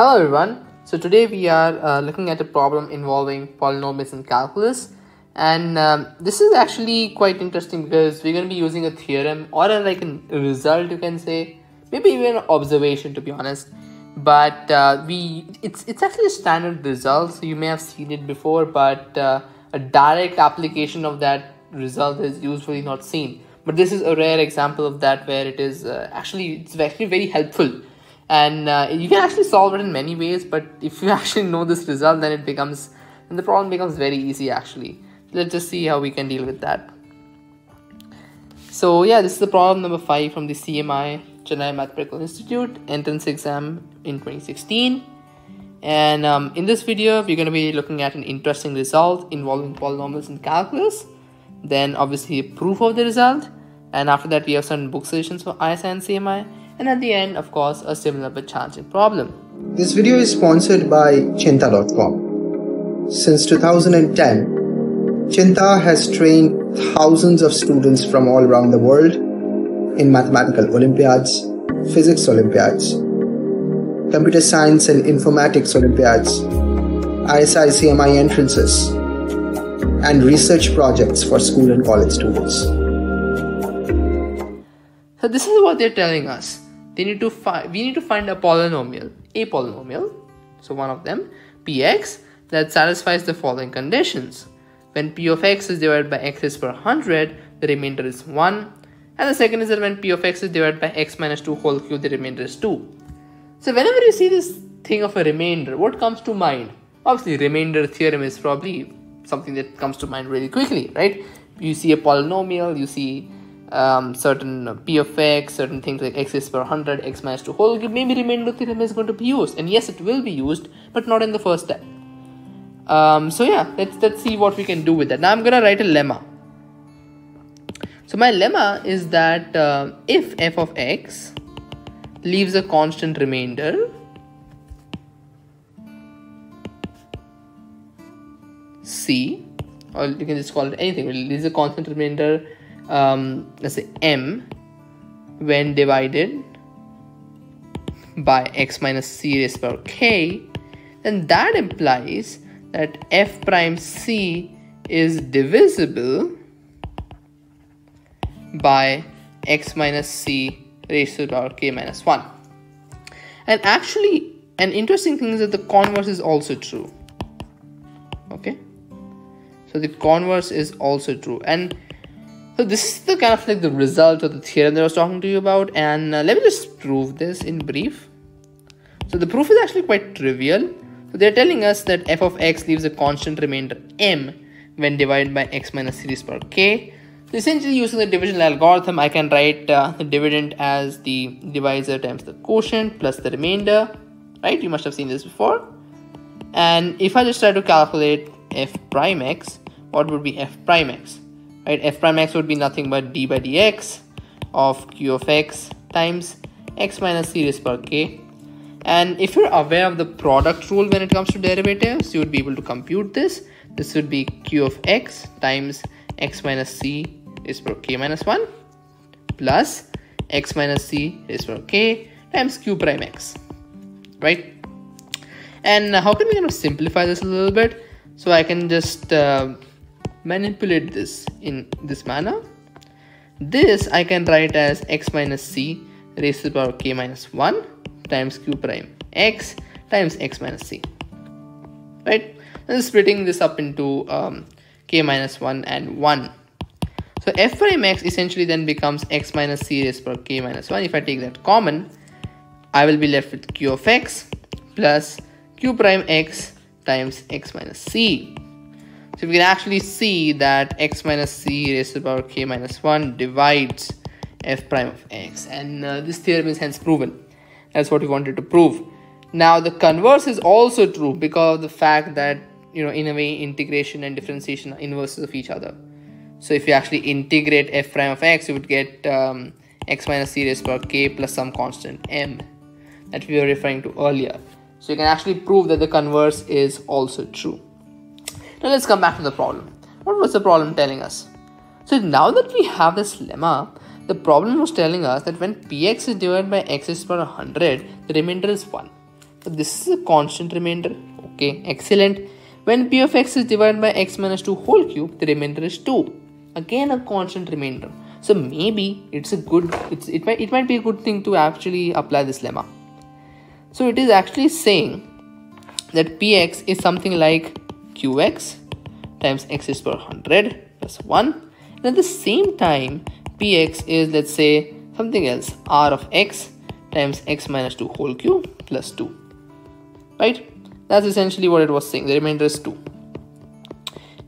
Hello everyone, so today we are looking at a problem involving polynomials in calculus, and this is actually quite interesting because we're going to be using a theorem or a result, you can say, maybe even an observation to be honest, but it's actually a standard result, so you may have seen it before, but a direct application of that result is usually not seen. But this is a rare example of that where it is actually very helpful. And you can actually solve it in many ways, but if you actually know this result, then the problem becomes very easy actually. Let's just see how we can deal with that. So yeah, this is the problem number 5 from the CMI, Chennai Mathematical Institute, entrance exam in 2016. And in this video, we're going to be looking at an interesting result involving polynomials in calculus. Then obviously a proof of the result. And after that, we have some book suggestions for ISI and CMI. And at the end, of course, a similar but challenging problem. This video is sponsored by Cheenta.com. Since 2010, Cheenta has trained thousands of students from all around the world in mathematical olympiads, physics olympiads, computer science and informatics olympiads, ISI CMI entrances, and research projects for school and college students. So this is what they're telling us. We need to find a polynomial, so one of them, px, that satisfies the following conditions. When p of x is divided by x raised per 100, the remainder is 1. And the second is that when p of x is divided by x minus 2 whole cube, the remainder is 2. So whenever you see this thing of a remainder, what comes to mind? Obviously, remainder theorem is probably something that comes to mind really quickly, right? You see a polynomial, you see certain p of x, certain things like x raised per 100, x minus 2 whole cube, maybe remainder theorem is going to be used, and yes, it will be used, but not in the first step. So yeah, let's see what we can do with that. Now I'm gonna write a lemma. So my lemma is that if f of x leaves a constant remainder, c, or you can just call it anything, it leaves a constant remainder, let's say m, when divided by x minus c raised per k, then that implies that f prime c is divisible by x minus c raised to the power k minus 1. And actually, an interesting thing is that the converse is also true. Okay, so the converse is also true. And so this is the kind of like the result of the theorem that I was talking to you about, and let me just prove this in brief. So the proof is actually quite trivial. So they're telling us that f of x leaves a constant remainder m when divided by x minus c raised per k. So essentially, using the divisional algorithm, I can write the dividend as the divisor times the quotient plus the remainder, right? You must have seen this before. And if I just try to calculate f prime x, what would be f prime x? Right, f prime x would be nothing but d by dx of q of x times x minus c raised per k. And if you're aware of the product rule when it comes to derivatives, you would be able to compute this. This would be q of x times x minus c raised per k minus 1 plus x minus c raised per k times q prime x, right? And how can we kind of simplify this a little bit? So I can just manipulate this in this manner. This I can write as x minus c raised to the power k minus 1 times q prime x times x minus c, right? And splitting this up into k minus 1 and 1. So f prime x essentially then becomes x minus c raised to the power k minus 1. If I take that common, I will be left with q of x plus q prime x times x minus c. So we can actually see that x minus c raised to the power k minus 1 divides f prime of x, and this theorem is hence proven. That's what we wanted to prove. Now the converse is also true because of the fact that, you know, in a way integration and differentiation are inverses of each other. So if you actually integrate f prime of x, you would get x minus c raised to the power k plus some constant m that we were referring to earlier. So you can actually prove that the converse is also true. Now let's come back to the problem. What was the problem telling us? So now that we have this lemma, the problem was telling us that when px is divided by x raised to the power 100, the remainder is 1. So this is a constant remainder. Okay, excellent. When p of x is divided by x minus 2 whole cube, the remainder is 2. Again a constant remainder. So maybe it's a good, it might be a good thing to actually apply this lemma. So it is actually saying that px is something like qx times x is per 100 plus 1, and at the same time px is, let's say, something else, r of x times x minus 2 whole cube plus 2, right? That's essentially what it was saying. The remainder is 2.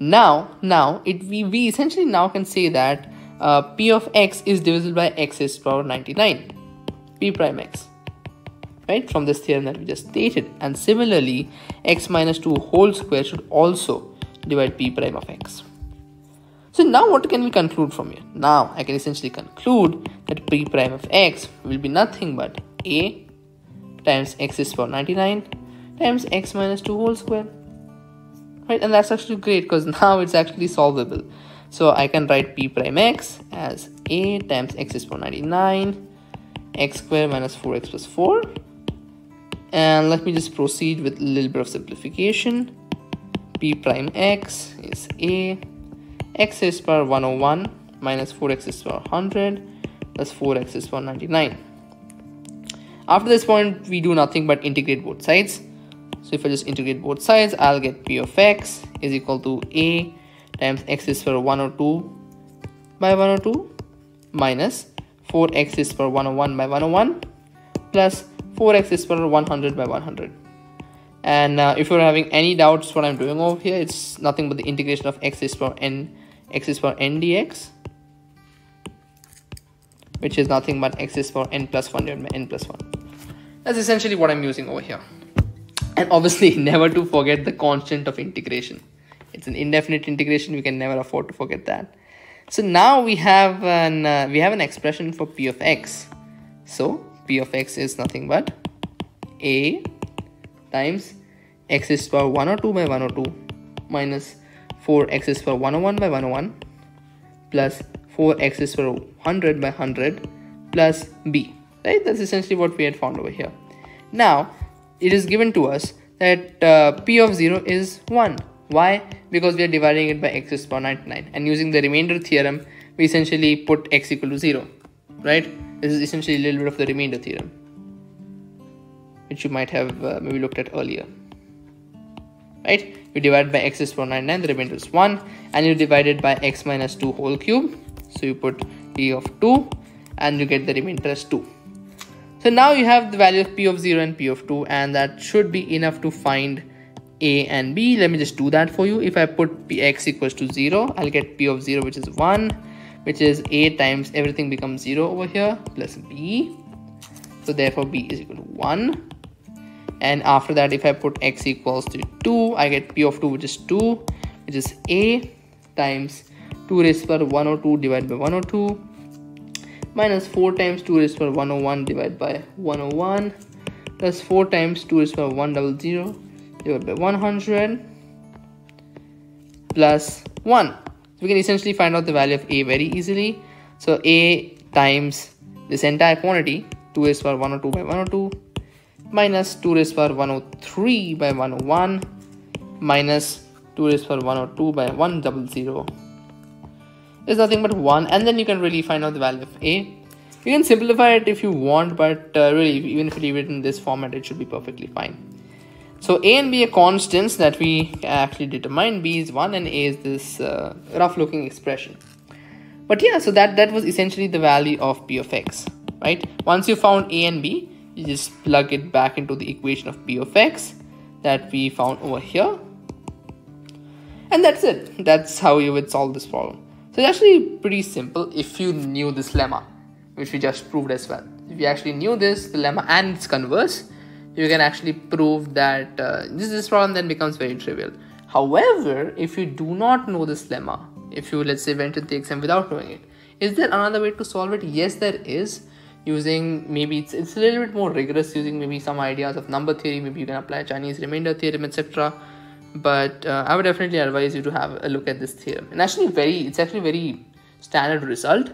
Now we essentially now can say that p of x is divisible by x is power 99, p prime x, right, from this theorem that we just stated. And similarly, x minus 2 whole square should also divide p prime of x. So now what can we conclude from here? Now I can essentially conclude that p prime of x will be nothing but a times x is power 99 times x minus 2 whole square, right? And that's actually great because now it's actually solvable. So I can write p prime x as a times x is power 99 x square minus 4x plus 4. And let me just proceed with a little bit of simplification. P prime x is a x is power 101 minus 4x is power 100 plus 4x is power 99. After this point, we do nothing but integrate both sides. So if I just integrate both sides, I'll get p of x is equal to a times x is power 102 by 102 minus 4x is power 101 by 101 plus 4x is power 100 by 100. And if you're having any doubts what I'm doing over here, it's nothing but the integration of x is power n, x is power n dx, which is nothing but x is power n plus 1 divided by n plus 1. That's essentially what I'm using over here. And obviously, never to forget the constant of integration. It's an indefinite integration. We can never afford to forget that. So now we have an expression for p of x. So p of x is nothing but a times x is power 102 by 102 minus 4x is power 101 by 101 plus 4x is power 100 by 100 plus b, right? That's essentially what we had found over here. Now it is given to us that p of 0 is 1. Why? Because we are dividing it by x is power 99, and using the remainder theorem we essentially put x equal to 0, right? This is essentially a little bit of the remainder theorem, which you might have maybe looked at earlier, right? You divide by x is power 99, the remainder is 1, and you divide it by x minus 2 whole cube, so you put p of 2 and you get the remainder as 2. So now you have the value of p of 0 and p of 2, and that should be enough to find a and b. Let me just do that for you. If I put px equals to 0, I'll get p of 0, which is 1, which is a times everything becomes 0 over here plus b, so therefore b is equal to 1. And after that, if I put x equals to 2, I get p of 2, which is 2, which is a times 2 raised to the power 102 divided by 102 minus 4 times 2 raised to the power 101 divided by 101 plus 4 times 2 raised to the power 100 divided by 100 plus 1. We can essentially find out the value of a very easily. So a times this entire quantity 2 raised to the power 102 by 102 minus 2 raised to the power 103 by 101 minus 2 raised to the power 102 by 100 is nothing but 1, and then you can really find out the value of a. You can simplify it if you want, but really, even if you leave it in this format, it should be perfectly fine. So a and b are constants that we actually determine. B is 1 and a is this rough looking expression. But yeah, so that was essentially the value of p of x, right? Once you found a and b, you just plug it back into the equation of p of x that we found over here, and that's it. That's how you would solve this problem. So it's actually pretty simple if you knew this lemma, which we just proved as well. If you actually knew this, the lemma and its converse, you can actually prove that this problem then becomes very trivial. However, if you do not know this lemma, if you, let's say, went to the exam without knowing it, is there another way to solve it? Yes, there is. Using maybe it's a little bit more rigorous, using maybe some ideas of number theory. Maybe you can apply Chinese remainder theorem, etc. But I would definitely advise you to have a look at this theorem. And actually, it's actually very standard result.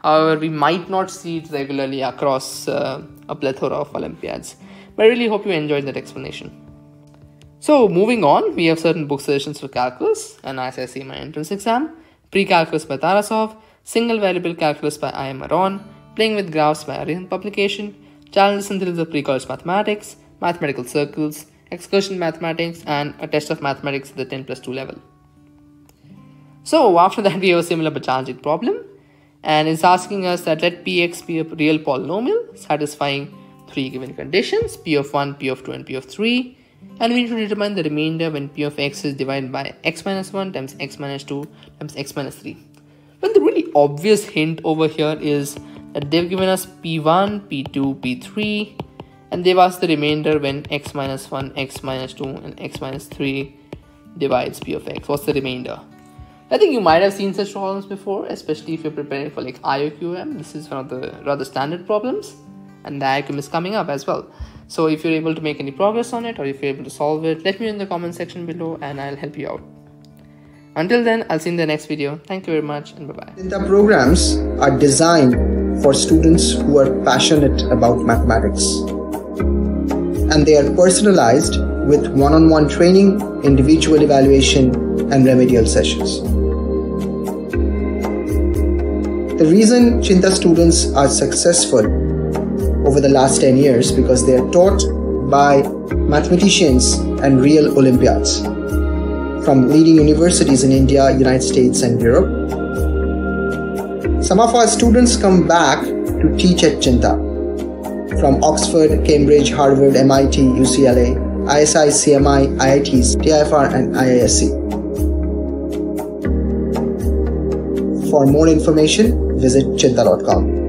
However, we might not see it regularly across a plethora of Olympiads. But I really hope you enjoyed that explanation. So moving on, we have certain book suggestions for calculus and ISI my entrance exam, Pre-Calculus by Tarasov, Single Variable Calculus by I.M. Aron, Playing with Graphs by Ariane Publication, Challenges and Thrills of Pre-College Mathematics, Mathematical Circles, Excursion Mathematics, and A Test of Mathematics at the 10+2 level. So after that, we have a similar but challenging problem, and it's asking us that let px be a real polynomial satisfying three given conditions, p of 1, p of 2, and p of 3, and we need to determine the remainder when p of x is divided by x minus 1 times x minus 2 times x minus 3. Well, the really obvious hint over here is that they've given us p1, p2, p3, and they've asked the remainder when x minus 1, x minus 2, and x minus 3 divides p of x. What's the remainder? I think you might have seen such problems before, especially if you're preparing for like IOQM. This is one of the rather standard problems, and the IOQM is coming up as well. So if you're able to make any progress on it, or if you're able to solve it, let me know in the comment section below and I'll help you out. Until then, I'll see you in the next video. Thank you very much and bye-bye. Cheenta programs are designed for students who are passionate about mathematics, and they are personalized with one-on-one training, individual evaluation, and remedial sessions. The reason Cheenta students are successful over the last 10 years because they are taught by mathematicians and real Olympiads from leading universities in India, United States, and Europe. Some of our students come back to teach at Cheenta from Oxford, Cambridge, Harvard, MIT, UCLA, ISI, CMI, IITs, TIFR, and IASC. For more information, visit cheenta.com.